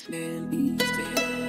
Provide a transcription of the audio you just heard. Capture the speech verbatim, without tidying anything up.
feliz, feliz, feliz.